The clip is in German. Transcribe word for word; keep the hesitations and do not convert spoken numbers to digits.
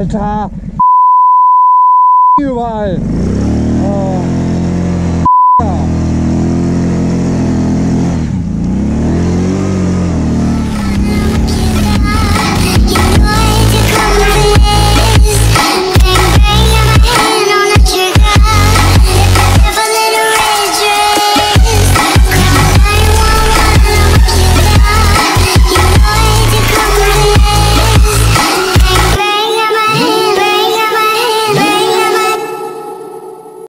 Alter! Überall!